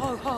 Ho, ho.